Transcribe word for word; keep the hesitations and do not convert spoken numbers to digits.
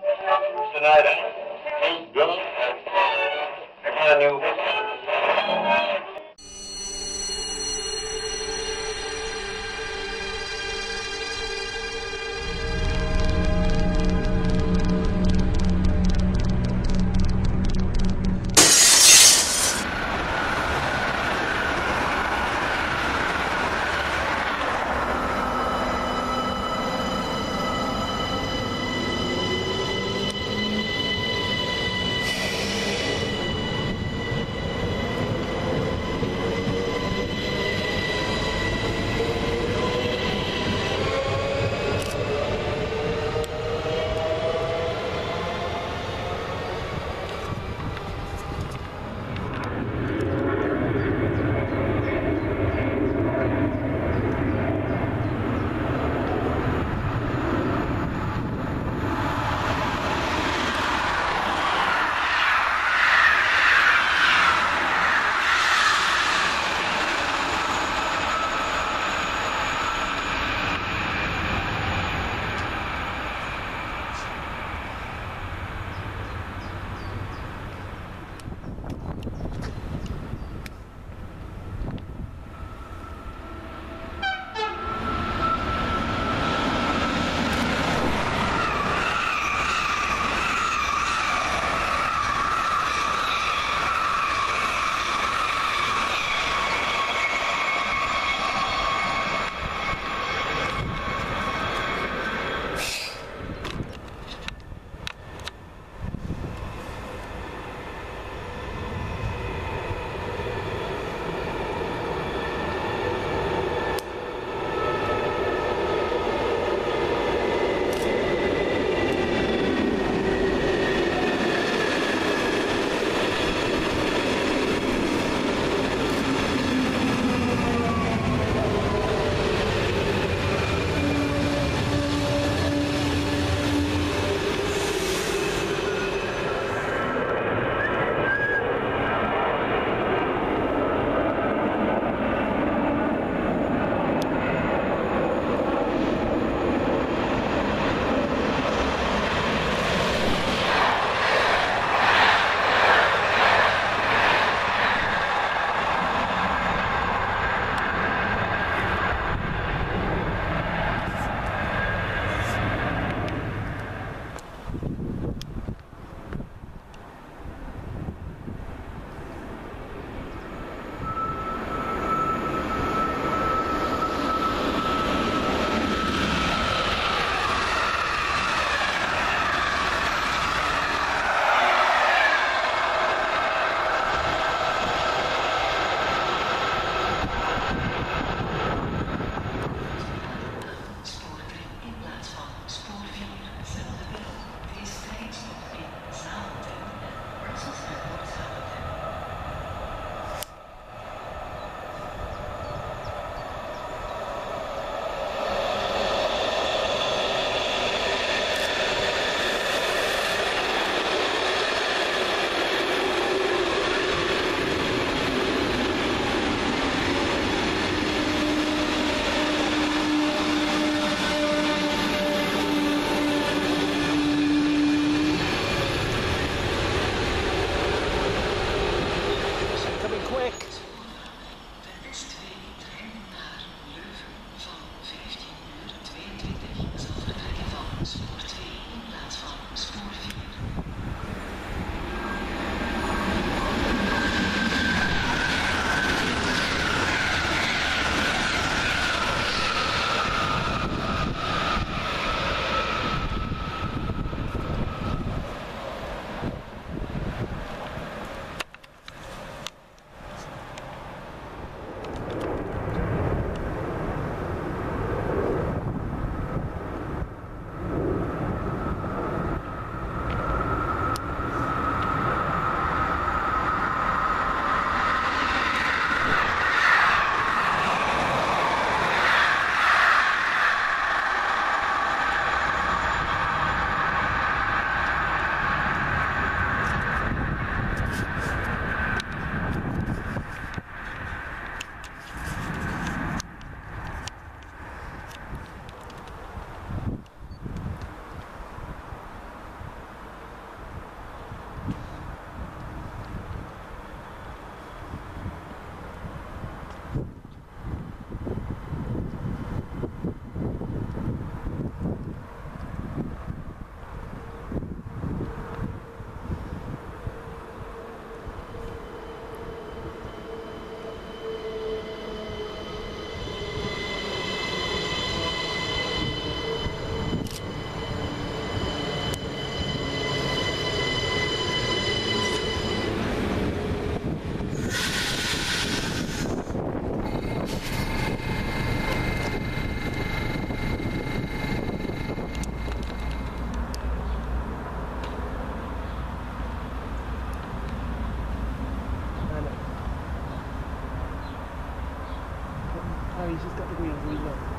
Snyder, Pete Dillon, everyone knew. just got the wheels.